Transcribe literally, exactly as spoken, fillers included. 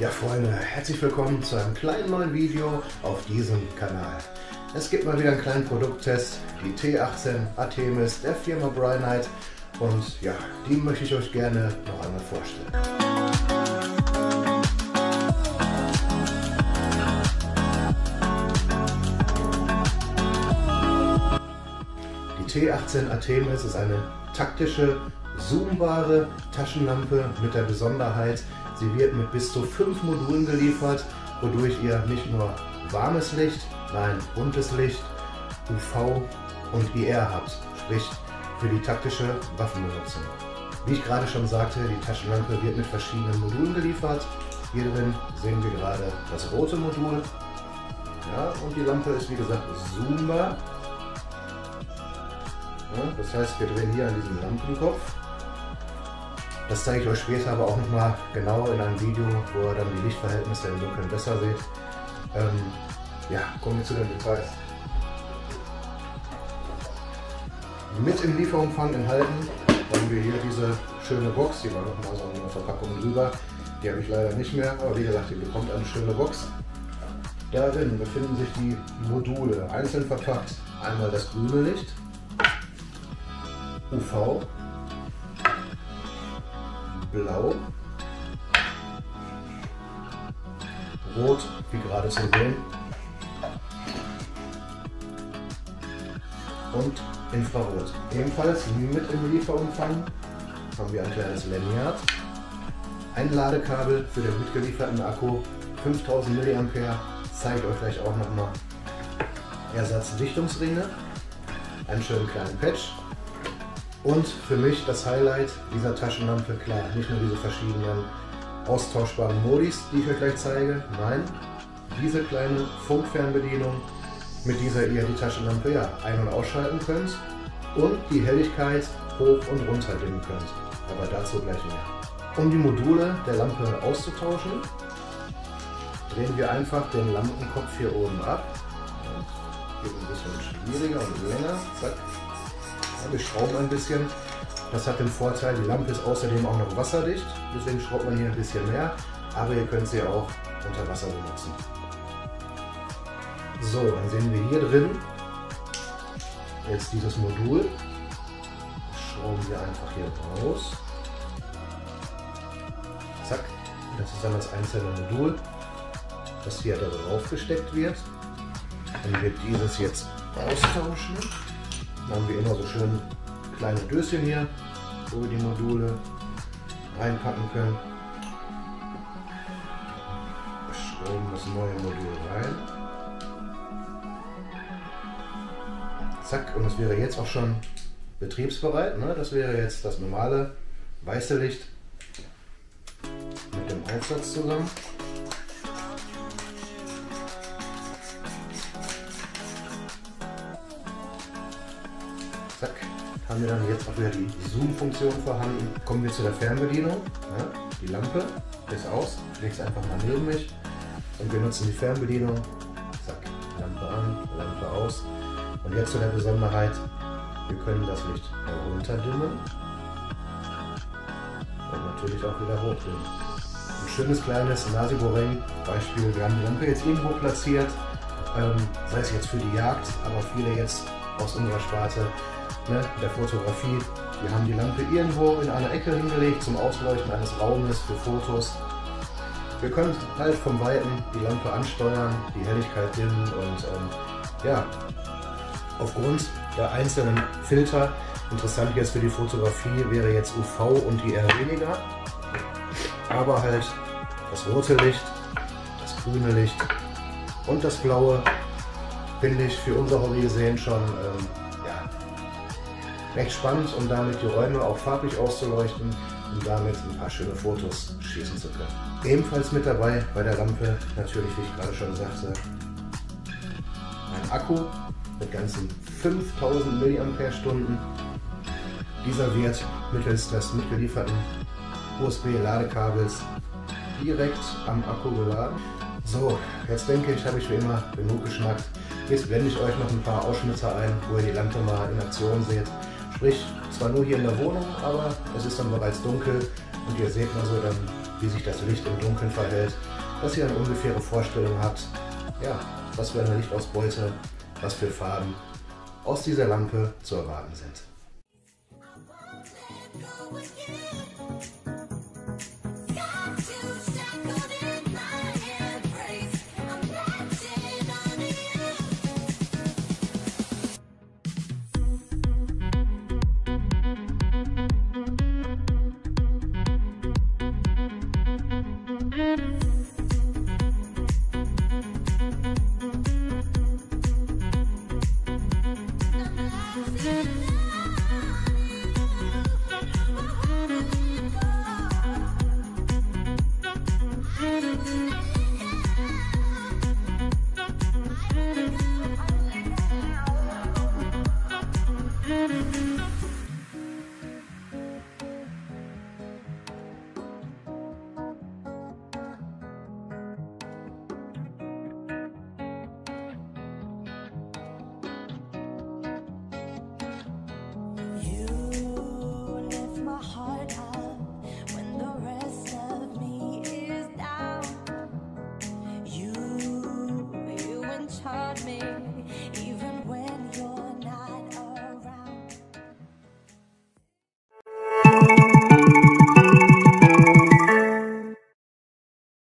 Ja Freunde, herzlich willkommen zu einem kleinen neuen Video auf diesem Kanal. Es gibt mal wieder einen kleinen Produkttest, die T achtzehn Artemis der Firma Brinyte, und ja, die möchte ich euch gerne noch einmal vorstellen. Die T achtzehn Artemis ist eine taktische, zoombare Taschenlampe mit der Besonderheit, sie wird mit bis zu fünf Modulen geliefert, wodurch ihr nicht nur warmes Licht, nein, buntes Licht, U V und I R habt, sprich für die taktische Waffenbenutzung. Wie ich gerade schon sagte, die Taschenlampe wird mit verschiedenen Modulen geliefert. Hier drin sehen wir gerade das rote Modul. Ja, und die Lampe ist wie gesagt zoombar. Das heißt, wir drehen hier an diesem Lampenkopf. Das zeige ich euch später aber auch nochmal genau in einem Video, wo ihr dann die Lichtverhältnisse im Dunkeln besser seht. Ähm, ja, kommen wir zu den Details. Mit im Lieferumfang enthalten haben wir hier diese schöne Box, die war nochmal so eine Verpackung drüber. Die habe ich leider nicht mehr, aber wie gesagt, ihr bekommt eine schöne Box. Darin befinden sich die Module einzeln verpackt. Einmal das grüne Licht. U V, Blau, Rot, wie gerade zu sehen, und Infrarot. Ebenfalls mit im Lieferumfang haben wir ein kleines Lanyard, ein Ladekabel für den mitgelieferten Akku, fünftausend Milliampere, zeige ich euch gleich auch nochmal, Ersatzdichtungsringe, einen schönen kleinen Patch. Und für mich das Highlight dieser Taschenlampe, klar, nicht nur diese verschiedenen austauschbaren Modis, die ich euch gleich zeige, nein, diese kleine Funkfernbedienung, mit dieser ihr die Taschenlampe ja ein- und ausschalten könnt und die Helligkeit hoch und runter dimmen könnt, aber dazu gleich mehr. Um die Module der Lampe auszutauschen, drehen wir einfach den Lampenkopf hier oben ab. Hier ein bisschen schwieriger und länger, zack. Wir schrauben ein bisschen. Das hat den Vorteil, die Lampe ist außerdem auch noch wasserdicht, deswegen schraubt man hier ein bisschen mehr, aber ihr könnt sie auch unter Wasser benutzen. So, dann sehen wir hier drin jetzt dieses Modul. Schrauben wir einfach hier raus. Zack, das ist dann das einzelne Modul, das hier darauf gesteckt wird. Dann wird dieses jetzt austauschen. Dann haben wir immer so schön kleine Döschen hier, wo wir die Module reinpacken können. Schrauben das neue Modul rein. Zack, und das wäre jetzt auch schon betriebsbereit. Ne? Das wäre jetzt das normale weiße Licht mit dem Aufsatz zusammen. Zack, haben wir dann jetzt auch wieder die Zoom-Funktion vorhanden. Kommen wir zu der Fernbedienung. Ja, die Lampe ist aus, ich lege es einfach mal neben mich und wir nutzen die Fernbedienung. Zack, Lampe an, Lampe aus. Und jetzt zu der Besonderheit, wir können das Licht herunterdimmen und natürlich auch wieder hochdimmen. Ein schönes kleines Nasi Goreng Beispiel. Wir haben die Lampe jetzt irgendwo platziert, ähm, sei es jetzt für die Jagd, aber viele jetzt aus unserer Sparte, ne, der Fotografie. Wir haben die Lampe irgendwo in einer Ecke hingelegt zum Ausleuchten eines Raumes für Fotos. Wir können halt vom Weiten die Lampe ansteuern, die Helligkeit dimmen und ähm, ja, aufgrund der einzelnen Filter, interessant jetzt für die Fotografie, wäre jetzt U V und I R weniger, aber halt das rote Licht, das grüne Licht und das blaue, finde ich für unser Hobby gesehen schon ähm, ja, recht spannend, um damit die Räume auch farblich auszuleuchten und damit ein paar schöne Fotos schießen zu können. Ebenfalls mit dabei bei der Lampe, natürlich wie ich gerade schon sagte, ein Akku mit ganzen fünftausend Milliampere-Stunden. Dieser wird mittels des mitgelieferten U S B-Ladekabels direkt am Akku geladen. So, jetzt denke ich, habe ich wie immer genug geschnackt. Jetzt blende ich euch noch ein paar Ausschnitte ein, wo ihr die Lampe mal in Aktion seht. Sprich, zwar nur hier in der Wohnung, aber es ist dann bereits dunkel und ihr seht mal so dann wie sich das Licht im Dunkeln verhält, dass ihr eine ungefähre Vorstellung habt, ja, was für eine Lichtausbeute, was für Farben aus dieser Lampe zu erwarten sind. We'll be right back.